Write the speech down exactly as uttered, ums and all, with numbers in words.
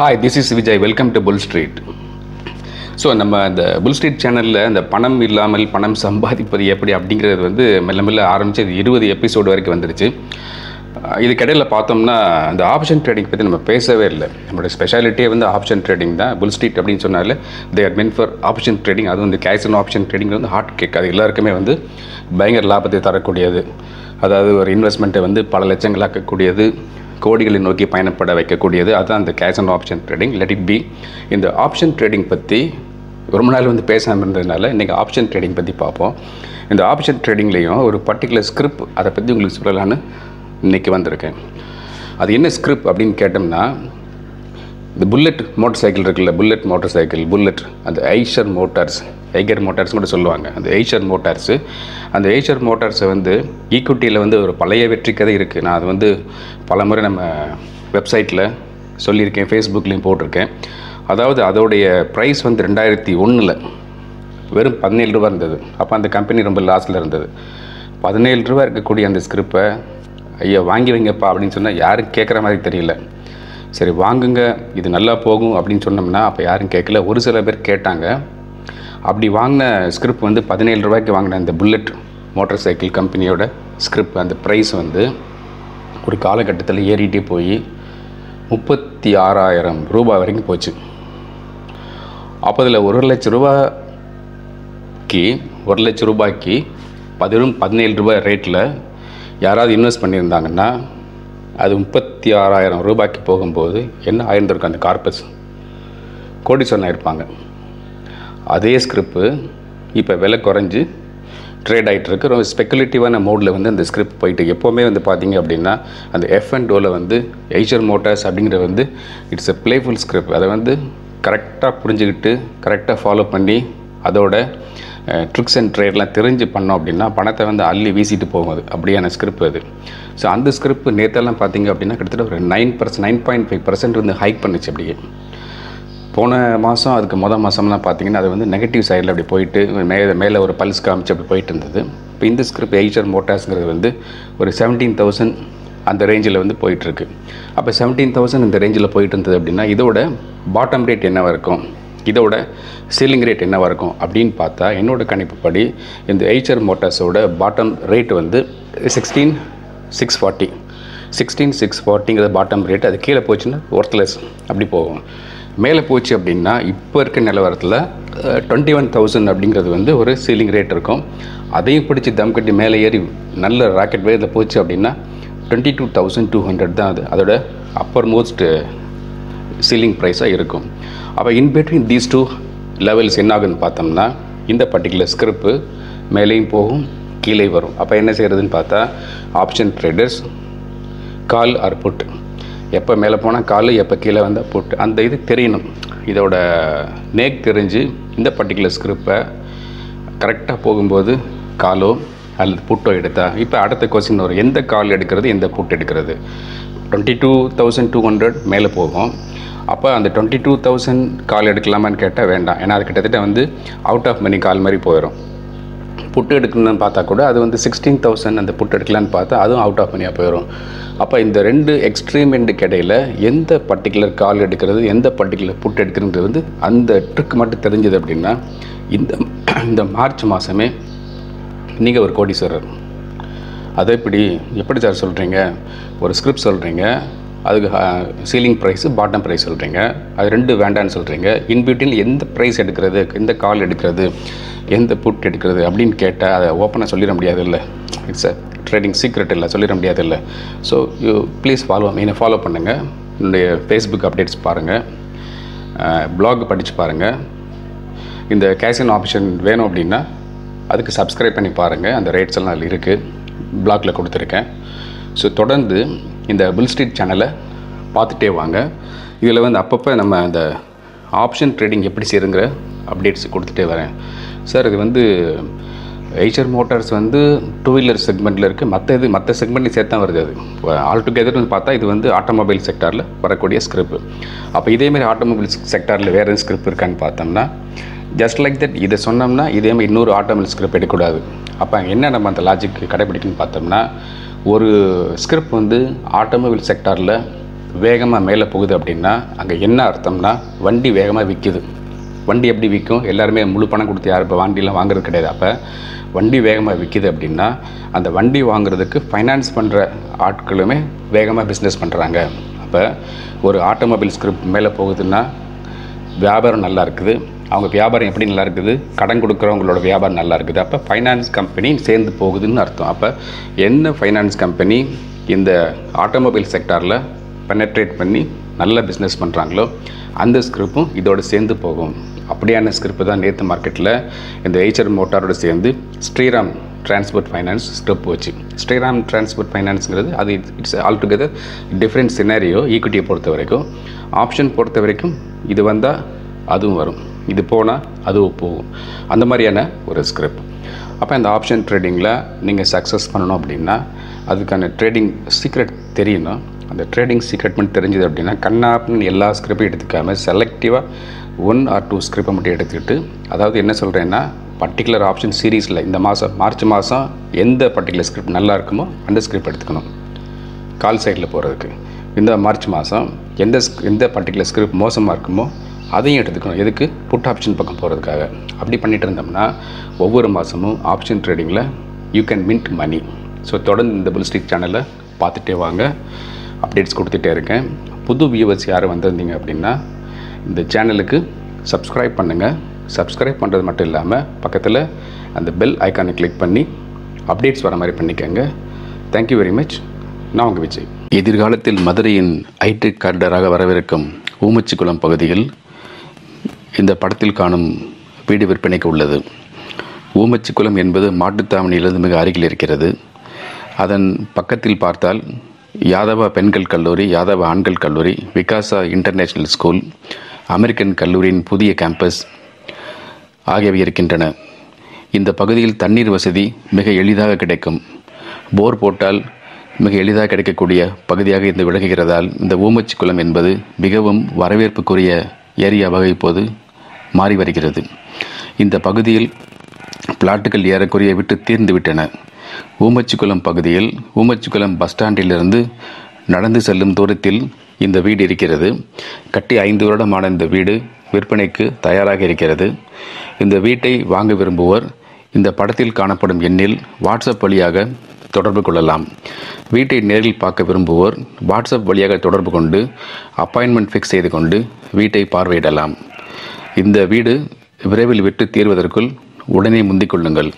Hi, this is Vijay. Welcome to BullsStreet. So, we have the BullsStreet channel, the Panam Illamal, Panam Sambadhippathu Eppadi Appadigiradhu vandu mella mella aarambichadhu twenty episode varaikku vandiruchu. Idu kadala paathomna the option trading pathi nama pesave illa. Nammada speciality vandu option trading da. BullsStreet appdinu sonnala they are meant for option trading. Adhu vandu cash and option trading vandu hot cake. Adhu ellarkume vandu bayangar laabhathai tharakudiyadhu. Adhaadhu or investment vandu pala lechangal akkudiyadhu. கோடிகளை நோக்கி பயணப்பட வைக்கக்கூடியது அதான் அந்த cash and option trading let it be. இந்த option trading பற்றி ரொம்ப நாள் வந்து பேசாமல் இருந்ததுனால இன்றைக்கி ஆப்ஷன் ட்ரேடிங் பற்றி பார்ப்போம். இந்த ஆப்ஷன் ட்ரேடிங்லேயும் ஒரு பர்டிகுலர் ஸ்கிரிப்ட் அதை பற்றி உங்களுக்கு சொல்லலான்னு இன்றைக்கி வந்திருக்கேன். அது என்ன ஸ்கிரிப்ட் அப்படின்னு கேட்டோம்னா, இந்த புல்லட் மோட்டர் சைக்கிள் இருக்குல்ல, புல்லட் மோட்டர் சைக்கிள், புல்லட் அந்த ஐஷர் மோட்டார்ஸ், ஐகர் மோட்டார்ஸ்னு கூட சொல்லுவாங்க. அந்த எய்ச்சர் மோட்டார்ஸு அந்த எய்ச்சர் மோட்டார்ஸை வந்து ஈக்குட்டியில் வந்து ஒரு பழைய வெற்றி கதை இருக்குது. நான் அது வந்து பல முறை நம்ம வெப்சைட்டில் சொல்லியிருக்கேன், ஃபேஸ்புக்லேயும் போட்டிருக்கேன். அதாவது அதோடைய ப்ரைஸ் வந்து ரெண்டாயிரத்தி ஒன்றில் வெறும் பதினேழு ரூபா இருந்தது. அப்போ அந்த கம்பெனி ரொம்ப லாஸில் இருந்தது. பதினேழு ரூபா இருக்கக்கூடிய அந்த ஸ்கிரிப்பை ஐயா வாங்கி வைங்கப்பா அப்படின்னு சொன்னால் யாரும் கேட்குற மாதிரி தெரியல. சரி வாங்குங்க இது நல்லா போகும் அப்படின்னு சொன்னோம்னா அப்போ யாரும் கேட்கல. ஒரு சில பேர் கேட்டாங்க. அப்படி வாங்கின ஸ்கிரிப்ட் வந்து பதினேழு ரூபாய்க்கு வாங்கின அந்த புல்லட் மோட்டார் சைக்கிள் கம்பெனியோட ஸ்கிரிப்ட் அந்த ப்ரைஸ் வந்து ஒரு காலகட்டத்தில் ஏறிட்டே போய் முப்பத்தி ஆறாயிரம் ரூபாய் வரைக்கும் போச்சு. அப்போ அதில் ஒரு லட்ச ரூபாய்க்கு ஒரு லட்ச ரூபாய்க்கு பதிலும் பதினேழு ரூபாய் ரேட்டில் யாராவது இன்வெஸ்ட் பண்ணியிருந்தாங்கன்னா அது முப்பத்தி ஆறாயிரம் ரூபாய்க்கு போகும்போது என்ன ஆயிருந்திருக்கும்? அந்த கார்பஸ் கோடீஸ்வரன் இருப்பாங்க. அதே ஸ்கிரிப்ட் இப்போ விலை குறைஞ்சி ட்ரேட் ஆகிட்டுருக்கு. ரொம்ப ஸ்பெக்குலேட்டிவான மோடில் வந்து அந்த ஸ்கிரிப்ட் போயிட்டு எப்போவுமே வந்து பார்த்திங்க அப்படின்னா அந்த எஃப் அண்ட் டோவில் வந்து எய்ச்சர் மோட்டார்ஸ் அப்படிங்கிற வந்து இட்ஸ் எ பிளேஃபுல் ஸ்கிரிப்ட். அதை வந்து கரெக்டாக புரிஞ்சுக்கிட்டு கரெக்டாக ஃபாலோ பண்ணி அதோட ட்ரிக்ஸ் அண்ட் ட்ரேட்லாம் தெரிஞ்சு பண்ணோம் அப்படின்னா பணத்தை வந்து அள்ளி வீசிட்டு போகுது. அப்படியான ஸ்கிரிப்ட் அது. ஸோ அந்த ஸ்கிரிப்ட் நேற்றெல்லாம் பார்த்திங்க அப்படின்னா கிட்டத்தட்ட ஒரு nine percent nine point five percent வந்து ஹைக் பண்ணிச்சு. அப்படியே போன மாதம் அதுக்கு மொதல் மாதம்லாம் பார்த்திங்கன்னா அது வந்து நெகட்டிவ் சைடில் அப்படி போயிட்டு மேலே மேலே ஒரு பல்ஸ் காமிச்சு அப்படி போயிட்டு இருந்தது. இப்போ இந்த ஸ்கிரிப்ட் எய்ச்சர் மோட்டார்ஸுங்கிறது வந்து ஒரு செவன்டீன் தௌசண்ட் அந்த ரேஞ்சில் வந்து போயிட்டுருக்கு. அப்போ செவன்டீன் தௌசண்ட் இந்த ரேஞ்சில் போயிட்டு இருந்தது அப்படின்னா இதோட பாட்டம் ரேட் என்னவாக இருக்கும், இதோட சீலிங் ரேட் என்னவாக இருக்கும் அப்படின்னு பார்த்தா என்னோடய கணிப்புப்படி இந்த எய்ச்சர் மோட்டார்ஸோட பாட்டம் ரேட் வந்து sixteen six forty sixteen six ஃபார்ட்டிங்கிறது பாட்டம் ரேட். அது கீழே போச்சுன்னா ஒர்த்லெஸ் அப்படி போகும். மேலே போச்சு அப்படின்னா இப்போ இருக்க நிலவரத்தில் டுவெண்ட்டி ஒன் தௌசண்ட் அப்படிங்கிறது வந்து ஒரு சீலிங் ரேட் இருக்கும். அதையும் பிடிச்சி தம் கட்டி மேலே ஏறி நல்ல ராக்கெட் வேதில் போச்சு அப்படின்னா twenty two thousand two hundred தான் அது அதோட அப்பர் மோஸ்ட் சீலிங் ப்ரைஸாக இருக்கும். அப்போ in between these two levels என்ன ஆகுதுன்னு பார்த்தோம்னா இந்த பர்டிகுலர் ஸ்கிரிப்ட் மேலேயும் போகும் கீழே வரும். அப்போ என்ன செய்கிறதுன்னு பார்த்தா option traders call or put, எப்போ மேலே போனால் கால், எப்போ கீழே வந்தால் போட்டு அந்த இது தெரியணும். இதோட நேக் தெரிஞ்சு இந்த பர்டிகுலர் ஸ்கிரிப்பை கரெக்டாக போகும்போது காலோ அல்லது புட்டோ எடுத்தா. இப்போ அடுத்த கொஸ்டின் வரும், எந்த கால் எடுக்கிறது எந்த புட் எடுக்கிறது? Twenty two thousand two hundred மேலே போகும். அப்போ அந்த டுவெண்ட்டி டூ தௌசண்ட் கால் எடுக்கலாமான்னு கேட்டால் வேண்டாம். ஏன்னா அது கிட்டத்தட்ட வந்து அவுட் ஆஃப் மணி கால் மாதிரி போயிடும். புட்டு எடுக்கணும்னு பார்த்தா கூட அது வந்து சிக்ஸ்டீன் தௌசண்ட் அந்த புட்டு எடுக்கலான்னு பார்த்தா அதுவும் அவுட் ஆஃப் மணியாக போயிடும். அப்போ இந்த ரெண்டு எக்ஸ்ட்ரீமெண்டு கிடையில் எந்த பர்டிகுலர் கால் எடுக்கிறது எந்த பர்டிகுலர் புட்டு எடுக்கிறதுங்கிறது வந்து அந்த ட்ரிக் மட்டும் தெரிஞ்சது அப்படின்னா இந்த இந்த மார்ச் மாதமே நீங்கள் ஒரு கோடீஸ்வரர். அதை எப்படி எப்படி சார் சொல்கிறீங்க? ஒரு ஸ்கிரிப்ட் சொல்கிறீங்க, அதுக்கு சீலிங் ப்ரைஸு பாட்டம் ப்ரைஸ் சொல்கிறீங்க, அது ரெண்டு வேண்டான்னு சொல்கிறீங்க. இன்பியூட்டில் எந்த ப்ரைஸ் எடுக்கிறது, எந்த கால் எடுக்கிறது, எந்த புட் எடுக்கிறது அப்படின்னு கேட்டால் அதை ஓப்பனாக சொல்லிட முடியாது இல்லை. இட்ஸ் அ ட்ரேடிங் சீக்ரெட் இல்லை, சொல்லிட முடியாது இல்லை. ஸோ யூ ப்ளீஸ் ஃபாலோ என்னை ஃபாலோ பண்ணுங்கள். என்னுடைய ஃபேஸ்புக் அப்டேட்ஸ் பாருங்கள், ப்ளாக் படித்து பாருங்கள். இந்த கேஷ் அண்ட் ஆப்ஷன் வேணும் அப்படின்னா அதுக்கு சப்ஸ்கிரைப் பண்ணி பாருங்கள். அந்த ரேட்ஸ் எல்லாம் அதில் இருக்குது, ப்ளாக்ல கொடுத்துருக்கேன். ஸோ தொடர்ந்து இந்த BullsStreet சேனலை பார்த்துட்டே வாங்க. இதில் வந்து அப்பப்போ நம்ம அந்த ஆப்ஷன் ட்ரேடிங் எப்படி செய்யுங்கிற அப்டேட்ஸ் கொடுத்துட்டே வரேன். சார் இது வந்து எய்ச்சர் மோட்டார்ஸ் வந்து டூ வீலர் செக்மெண்ட்டில் இருக்குது, மற்ற இது மற்ற செக்மெண்ட்லையும் சேர்த்து தான் வருது. அது ஆல் டுகெதர் வந்து பார்த்தா இது வந்து ஆட்டோமொபைல் செக்டாரில் வரக்கூடிய ஸ்கிரிப்ட். அப்போ இதேமாரி ஆட்டோமொபைல் செக்டாரில் வேறு எதுவும் ஸ்கிரிப்ட் இருக்கான்னு பார்த்தோம்னா ஜஸ்ட் லைக் தட் இதை சொன்னோம்னா இதேமாதிரி இன்னொரு ஆட்டோமொபைல் ஸ்கிரிப்ட் எடுக்கக்கூடாது. அப்போ என்ன நம்ம அந்த லாஜிக் கடைப்பிடிக்குன்னு பார்த்தோம்னா ஒரு ஸ்கிரிப்ட் வந்து ஆட்டோமொபைல் செக்டாரில் வேகமாக மேலே போகுது அப்படின்னா அங்கே என்ன அர்த்தம்னா வண்டி வேகமாக விற்கிது. வண்டி எப்படி விற்கும்? எல்லாருமே முழு பணம் கொடுத்து யார் இப்போ வண்டிலாம் வாங்குறது கிடையாது. அப்போ வண்டி வேகமாக விற்கிது அப்படின்னா அந்த வண்டி வாங்குறதுக்கு ஃபைனான்ஸ் பண்ணுற ஆட்களுமே வேகமாக பிஸ்னஸ் பண்ணுறாங்க. அப்போ ஒரு ஆட்டோமொபைல் ஸ்கிரிப்ட் மேலே போகுதுன்னா வியாபாரம் நல்லா இருக்குது. அவங்க வியாபாரம் எப்படி நல்லா இருக்குது? கடன் கொடுக்குறவங்களோட வியாபாரம் நல்லா இருக்குது. அப்போ ஃபைனான்ஸ் கம்பெனி சேர்ந்து போகுதுன்னு அர்த்தம். அப்போ என்ன ஃபைனான்ஸ் கம்பெனி இந்த ஆட்டோமொபைல் செக்டாரில் பெனட்ரேட் பண்ணி நல்ல பிஸ்னஸ் பண்ணுறாங்களோ அந்த ஸ்கிரிப்பும் இதோடு சேர்ந்து போகும். அப்படியான ஸ்கிரிப்பு தான் நேற்று மார்க்கெட்டில் இந்த எய்ச்சர் மோட்டாரோடு சேர்ந்து ஸ்ரீராம் ட்ரான்ஸ்போர்ட் ஃபைனான்ஸ் ஸ்கிரிப் போச்சு. ஸ்ரீராம் ட்ரான்ஸ்போர்ட் ஃபைனான்ஸுங்கிறது அது it's all together different scenario. ஈக்விட்டியை பொறுத்த வரைக்கும் ஆப்ஷன் பொறுத்த வரைக்கும் இது வந்தால் அதுவும் வரும், இது போனால் அதுவும் போகும், அந்த மாதிரியான ஒரு ஸ்கிரிப்ட். அப்போ இந்த ஆப்ஷன் ட்ரேடிங்கில் நீங்கள் சக்ஸஸ் பண்ணணும் அப்படின்னா அதுக்கான ட்ரேடிங் சீக்ரெட் தெரியணும். அந்த ட்ரேடிங் சீக்ரெட் மட்டும் தெரிஞ்சது அப்படின்னா கண்ணாப்னு எல்லா ஸ்கிரிப்பையும் எடுத்துக்காமல் செலக்டிவாக ஒன் ஆர் டூ ஸ்கிரிப்பை மட்டும் எடுத்துக்கிட்டு, அதாவது என்ன சொல்கிறேன்னா பர்டிகுலர் ஆப்ஷன் சீரீஸில் இந்த மாதம் மார்ச் மாதம் எந்த பர்டிகுலர் ஸ்கிரிப்ட் நல்லா இருக்குமோ அந்த ஸ்கிரிப்ட் எடுத்துக்கணும். கால் சைடில் போகிறதுக்கு இந்த மார்ச் மாதம் எந்த எந்த பர்டிகுலர் ஸ்கிரிப்ட் மோசமாக இருக்குமோ அதையும் எடுத்துக்கணும். எதுக்கு? புட் ஆப்ஷன் பக்கம் போகிறதுக்காக. அப்படி பண்ணிகிட்டு இருந்தோம்னா ஒவ்வொரு மாதமும் ஆப்ஷன் ட்ரேடிங்கில் you can mint money. So தொடர்ந்து இந்த புல்ஸ்ட்ரீட் சேனலில் பார்த்துட்டே வாங்க, அப்டேட்ஸ் கொடுத்துட்டே இருக்கேன். புது வியூவர்ஸ் யார் வந்திருந்தீங்க அப்படின்னா இந்த சேனலுக்கு சப்ஸ்கிரைப் பண்ணுங்கள். சப்ஸ்கிரைப் பண்ணுறது மட்டும் இல்லாமல் பக்கத்தில் அந்த பெல் ஐக்கானை கிளிக் பண்ணி அப்டேட்ஸ் வர மாதிரி பண்ணிக்கோங்க. Thank you very much. நான் உங்கள் விஜய். எதிர்காலத்தில் மதுரையின் ஐடி காரிடராக வரவிருக்கும் ஊமச்சிக்குளம் பகுதியில் இந்த படத்தில் காணும் வீடு விற்பனைக்கு உள்ளது. ஊமச்சிக்குளம் என்பது மாட்டுத்தாவணியிலிருந்து மிக அருகில் இருக்கிறது. அதன் பக்கத்தில் பார்த்தால் யாதவா பெண்கள் கல்லூரி, யாதவா ஆண்கள் கல்லூரி, விகாசா இன்டர்நேஷ்னல் ஸ்கூல், அமெரிக்கன் கல்லூரியின் புதிய கேம்பஸ் ஆகியவை இருக்கின்றன. இந்த பகுதியில் தண்ணீர் வசதி மிக எளிதாக கிடைக்கும். போர் போட்டால் மிக எளிதாக கிடைக்கக்கூடிய பகுதியாக இருந்து விளங்குகிறதால் இந்த ஊமச்சிக்குளம் என்பது மிகவும் வரவேற்புக்குரிய ஏரியாவாக இப்போது மாறி வருகிறது. இந்த பகுதியில் பிளாட்டுகள் ஏறக்குறைய விட்டு தீர்ந்துவிட்டன. ஊமச்சிக்குளம் பகுதியில் ஊமச்சிக்குளம் பஸ் ஸ்டாண்டிலிருந்து நடந்து செல்லும் தூரத்தில் இந்த வீடு இருக்கிறது. கட்டி ஐந்து வருடமான இந்த வீடு விற்பனைக்கு தயாராக இருக்கிறது. இந்த வீட்டை வாங்க விரும்புவோர் இந்த படத்தில் காணப்படும் எண்ணில் வாட்ஸ்அப் வழியாக தொடர்பு கொள்ளலாம். வீட்டை நேரில் பார்க்க விரும்புவோர் வாட்ஸ்அப் வழியாக தொடர்பு கொண்டு அப்பாயின்மெண்ட் ஃபிக்ஸ் செய்து கொண்டு வீட்டை பார்வையிடலாம். இந்த வீடு விரைவில் விட்டு தீர்வதற்குள் உடனே முந்திக் கொள்ளுங்கள்.